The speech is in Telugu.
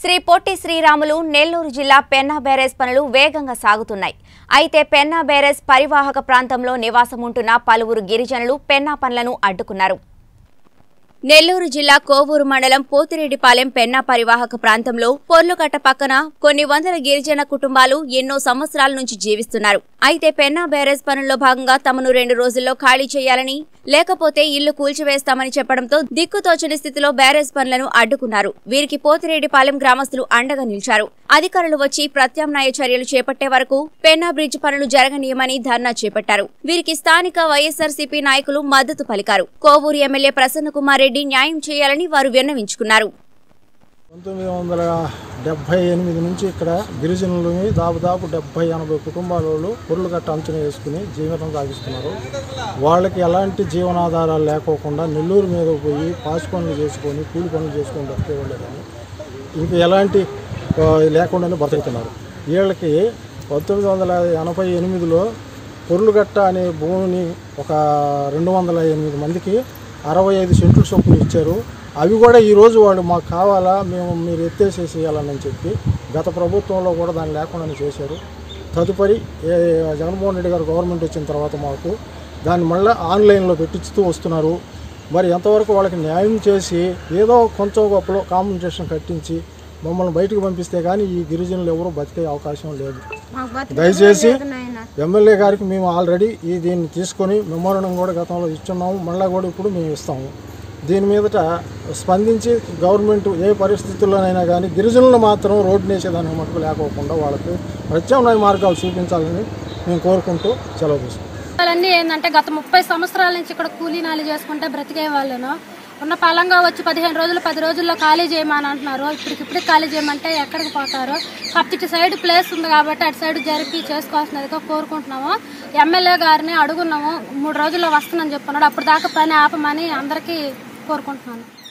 Sri Potti Sri Ramulu, Nellore Jilla Penna Barrage Panalu Veganga Sagutunnai. Aite Penna Barrage Parivahaka Prantamlo Nivasamuntunna Paluvuru Girijanalu Penna Panalanu Addukunnaru. Nellore Jilla Kovur Mandalam Pothireddypalem Penna Parivahaka Prantamlo Porlukatta Pakkana కొన్ని వందల గిరిజన కుటుంబాలు ఎన్నో సంవత్సరాల నుంచి జీవిస్తున్నారు. అయితే పెన్నా బ్యారేజ్ పనుల్లో భాగంగా తమను 2 రోజుల్లో ఖాళీ చేయాలని లేకపోతే ఇల్లు కూల్చివేస్తామని చెప్పడంతో దిక్కుతోచని స్థితిలో బ్యారేజ్ పనులను అడ్డుకున్నారు. వీరికి పోతిరెడ్డిపాలెం గ్రామస్తులు అండగా నిలిచారు. అధికారులు వచ్చి ప్రత్యామ్నాయ చర్యలు చేపట్టే వరకు పెన్నా బ్రిడ్జ్ పనులు జరగనీయమని ధర్నా చేపట్టారు. వీరికి స్థానిక YSRCP నాయకులు మద్దతు పలికారు. కోవూరు MLA ప్రసన్న కుమార్ న్యాయం చేయాలని వారు విన్నవించుకున్నారు. 1978 నుంచి ఇక్కడ గిరిజనులు దాదాపు 70-80 కుటుంబాలలో పొరులు కట్ట అంచనా వేసుకుని జీవనం సాగిస్తున్నారు. వాళ్ళకి ఎలాంటి జీవనాధారాలు లేకోకుండా నెల్లూరు మీద పోయి పాస్ పనులు చేసుకొని కూలి పనులు చేసుకొని బతికేవాళ్ళని ఇంకా ఎలాంటి లేకుండానే బతుకుతున్నారు. వీళ్ళకి 1988లో పొరులుగట్ట అనే భూమిని ఒక 208 మందికి 65 సెంట్లు చొప్పున ఇచ్చారు. అవి కూడా ఈరోజు వాళ్ళు మాకు కావాలా మీరు ఎత్తేసేసేయాలని చెప్పి గత ప్రభుత్వంలో కూడా దాన్ని లేకుండా చేశారు. తదుపరి జగన్మోహన్ రెడ్డి గారు గవర్నమెంట్ వచ్చిన తర్వాత మాకు దాన్ని మళ్ళీ ఆన్లైన్లో పెట్టిస్తూ వస్తున్నారు. మరి ఎంతవరకు వాళ్ళకి న్యాయం చేసి ఏదో కొంచెం గొప్పలో కాంపెన్సేషన్ కట్టించి మమ్మల్ని బయటకు పంపిస్తే కానీ ఈ గిరిజనులు ఎవరూ బతికే అవకాశం లేదు. దయచేసి MLA గారికి మేము ఆల్రెడీ దీన్ని తీసుకొని మెమోరండం కూడా గతంలో ఇచ్చున్నాము, మళ్ళీ కూడా ఇప్పుడు మేము ఇస్తాము. దీని మీదట స్పందించి గవర్నమెంట్ ఏ పరిస్థితుల్లోనైనా కానీ గిరిజనులు మాత్రం రోడ్డు వేసేదానికి మటుకు లేకోకుండా వాళ్ళకి ప్రత్యామ్నాయ మార్గాలు చూపించాలని మేము కోరుకుంటూ సెలవు తీసుకుంటాం. వాళ్ళన్నీ ఏంటంటే గత 30 సంవత్సరాల నుంచి ఇక్కడ కూలీనాలు చేసుకుంటే బ్రతికే వాళ్ళను ఉన్న పలంగా వచ్చి 15 రోజుల్లో ఖాళీ చేయమని అంటున్నారు. ఇప్పటికిప్పుడు ఖాళీ చేయమంటే ఎక్కడికి పోతారు? కాబట్టి ఇటు సైడ్ ప్లేస్ ఉంది కాబట్టి అటు సైడ్ జరిపి చేసుకోవాల్సినదిగా కోరుకుంటున్నాము. MLA గారిని అడుగున్నాము, 3 రోజుల్లో వస్తుందని చెప్తున్నాడు. అప్పుడు దాకా పని ఆపమని అందరికీ కోరుకుంటున్నాను.